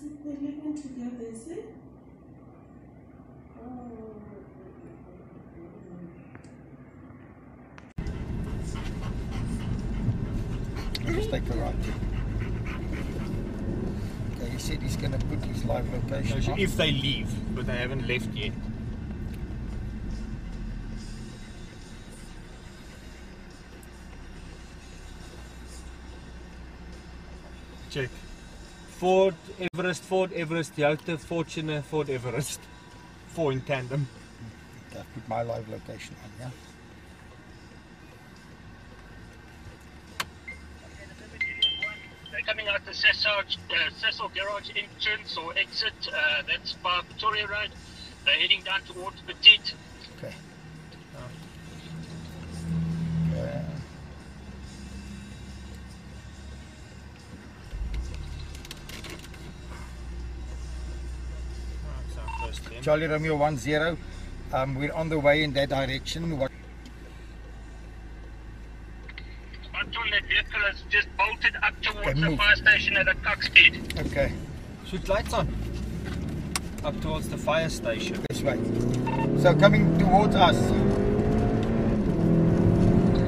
sleep, they're living together, is it? I'll just take a right. Okay, he said he's going to put his live location on. If they leave, but they haven't left yet. Check. Ford Everest, Yalta, Fortuna, Ford Everest. Four in tandem. Okay, I've put my live location on, yeah? They're coming out the Sassel garage entrance or exit, that's by Victoria Road. They're heading down towards Petit. Okay. Charlie Romeo 10, we're on the way in that direction. What until that vehicle has just bolted up towards the fire station at a cock speed. Okay. Shoot lights on. Up towards the fire station. This way. So coming towards us.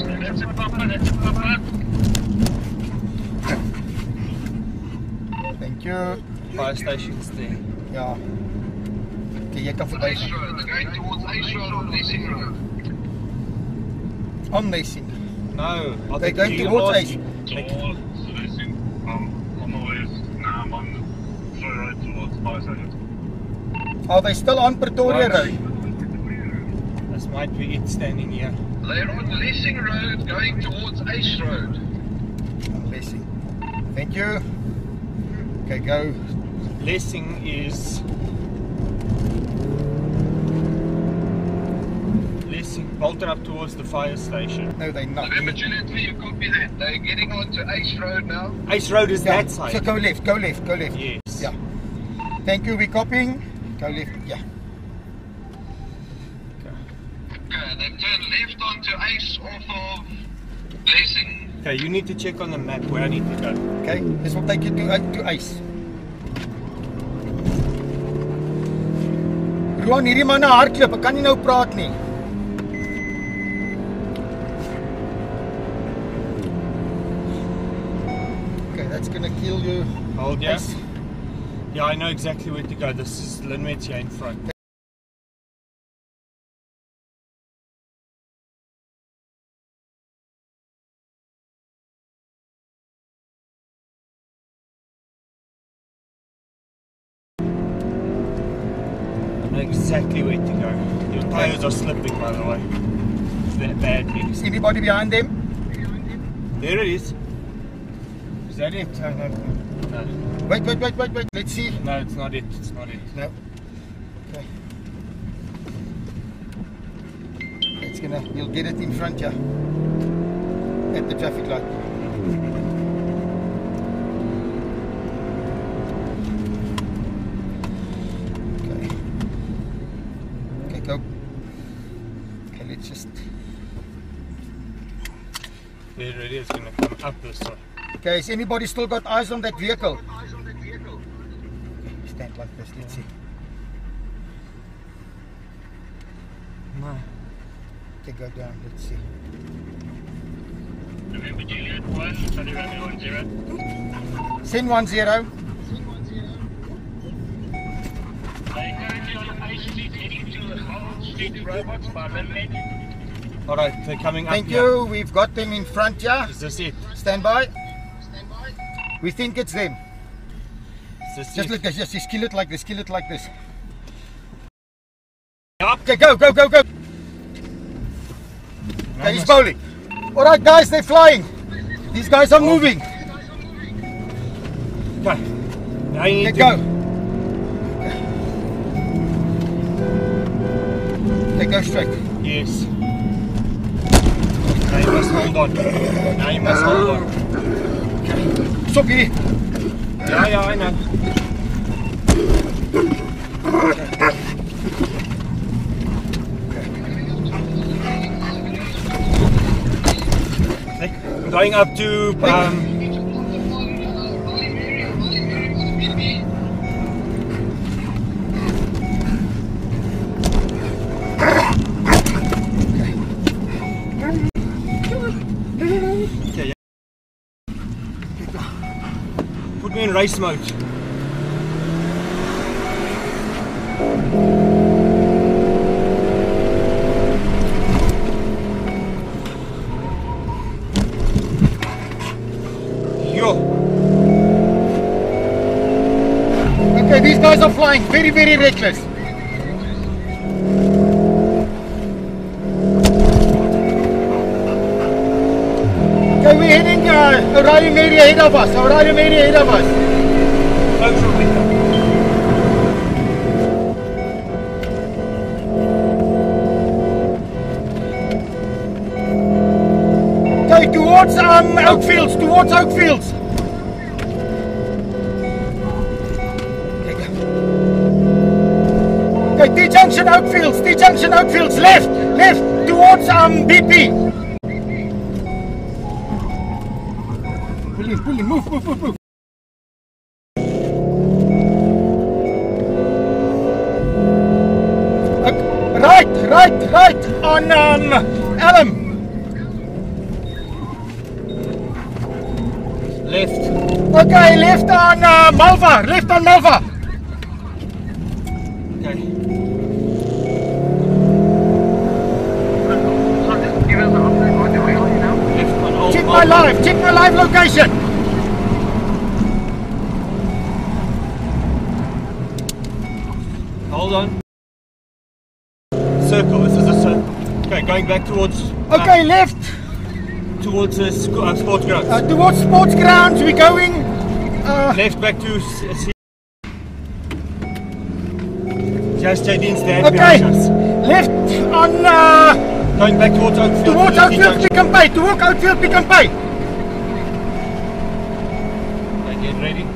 So that's a bumper, that's a bumper. Thank you. Fire station's there. Yeah. Okay, you can forget. Ace Road, they're going towards Ace Road on Lessing Road. On Lessing? No, I they're going towards Ace. Towards Lessing. I'm on the west. Now I'm on the Victoria Road towards Byzant. Are they still on Pretoria Road? That's my ticket standing here. They're on Lessing Road going towards Ace Road. On Lessing. Thank you. Okay, go. Lessing is. Bolted up towards the fire station. No, they're not. Remember, Juliet, you copy that. They're getting onto Ace Road now. Ace Road is yeah, that side. So go left, go left, go left. Yes. Yeah. Thank you, we're copying. Go left, yeah. Okay. Okay, they've turned left onto Ace off of Blessing. Okay, you need to check on the map where I need to go. Okay, this will take you to Ace. Ronnie Rimana hardloop, ek kan nie nou praat nie. Kill you. Hold yeah. Yes. Yeah, I know exactly where to go. This is Linmetjan in front. I know exactly where to go. Your tires are slipping, by the way. That badly. Is anybody behind them? There it is. Is that it? No, no, no. No. Wait, wait, wait, wait, wait. Let's see. No, it's not it. It's not it. No. Okay. It's gonna. You'll get it in front, yeah. At the traffic light. Okay. Okay, go. Okay, let's just. There it is. Gonna come up this way. Okay, has anybody still got eyes on that vehicle? Okay, stand like this, let's see. No. Okay, go down, let's see. Remember Juliet 1, Charlie Romeo 10. Sin 10. They're currently on A Street heading to the Old Street Robots by Linmetjan. Alright, they're coming up. Thank you, we've got them in front, yeah? Is this it? Stand by. We think it's them. Just look, just kill it like this, kill it like this. Up. Okay, go, go, go, go. No, okay, he's bowling. All right, guys, they're flying. These guys are moving. Okay. Now you need to go. Okay, go straight. Yes. Now you must hold on. Now you must hold on. Stop here! Yeah, yeah, I know. Okay. Going up to in race mode. Yo. Okay, these guys are flying very, very reckless. Arriving area ahead of us, arriving area ahead of us. Okay, towards Oakfields, towards Oakfields. Okay, D Junction, Oakfields, D Junction, Oakfields, left, left, towards BP. Pull him, move, move, move, move. Right, right, right on Alum. Left. Okay, left on Malva, left on Malva. Check my live location. Hold on. Circle, this is a circle. Okay, going back towards... Okay, left. Towards the sports grounds. Towards sports grounds, we're going... left back to... Just JD's there. Okay, left on... going back towards Oakfield. Towards Oakfield, Pick and Pay. Towards Oakfield, Pick and Pay. Okay, get ready.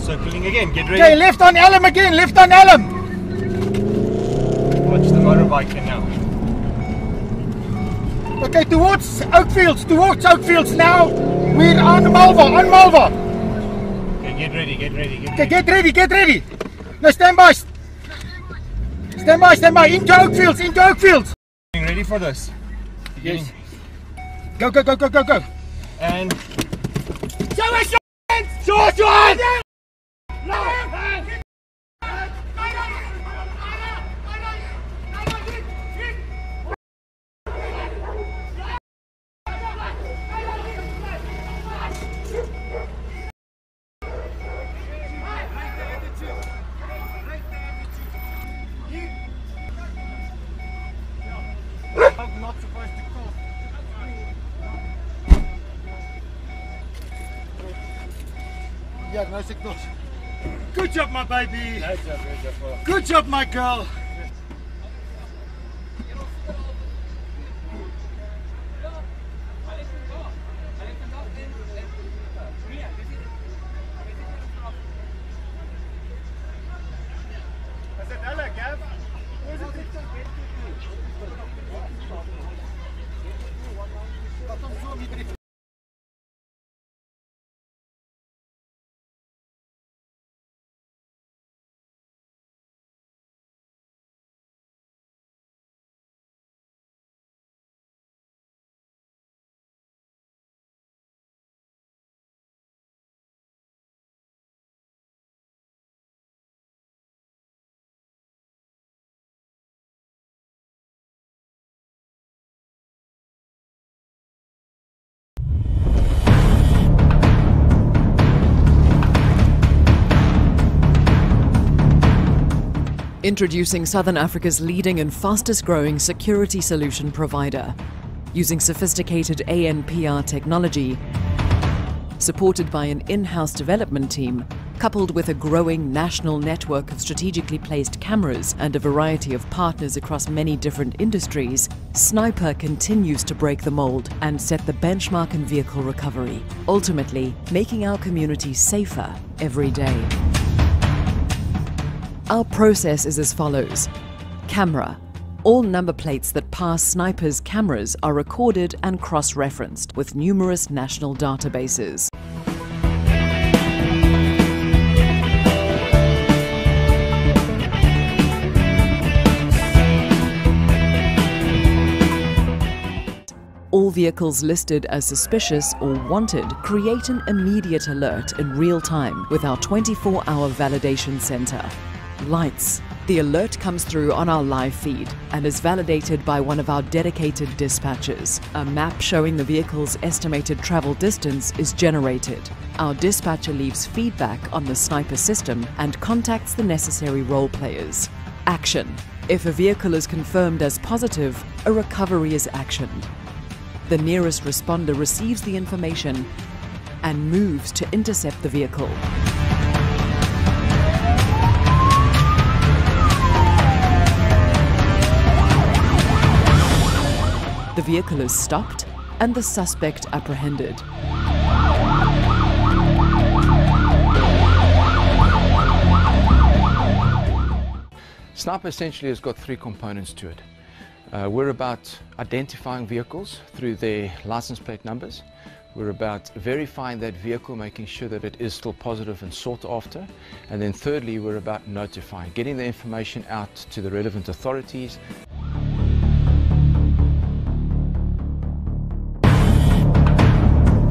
Circling again, get ready. Okay, left on Alum again, left on Alum. Watch the motorbike here now. Okay, towards Oakfields now. We're on Malva, on Malva. Okay, get ready, get ready, get ready. Okay, get ready, get ready. Now stand by. Stand by, into Oakfields, into Oakfields! Getting ready for this? Yes. Go, go, go, go, go, go! And... Show us your hands! Show us your hands! Yeah, no signals. Good job, my baby. Good job, my girl. Introducing Southern Africa's leading and fastest-growing security solution provider. Using sophisticated ANPR technology, supported by an in-house development team, coupled with a growing national network of strategically placed cameras and a variety of partners across many different industries, SNIPR continues to break the mold and set the benchmark in vehicle recovery, ultimately making our community safer every day. Our process is as follows. Camera. All number plates that pass SNIPR's cameras are recorded and cross-referenced with numerous national databases. All vehicles listed as suspicious or wanted create an immediate alert in real time with our 24-hour validation center. Lights. The alert comes through on our live feed and is validated by one of our dedicated dispatchers. A map showing the vehicle's estimated travel distance is generated. Our dispatcher leaves feedback on the SNIPR system and contacts the necessary role players. Action. If a vehicle is confirmed as positive, a recovery is actioned. The nearest responder receives the information and moves to intercept the vehicle. The vehicle is stopped and the suspect apprehended. SNIPR essentially has got three components to it. We're about identifying vehicles through their license plate numbers. We're about verifying that vehicle, making sure that it is still positive and sought after. And then thirdly, we're about notifying, getting the information out to the relevant authorities.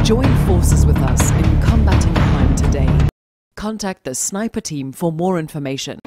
Join forces with us in combating crime today. Contact the SNIPR team for more information.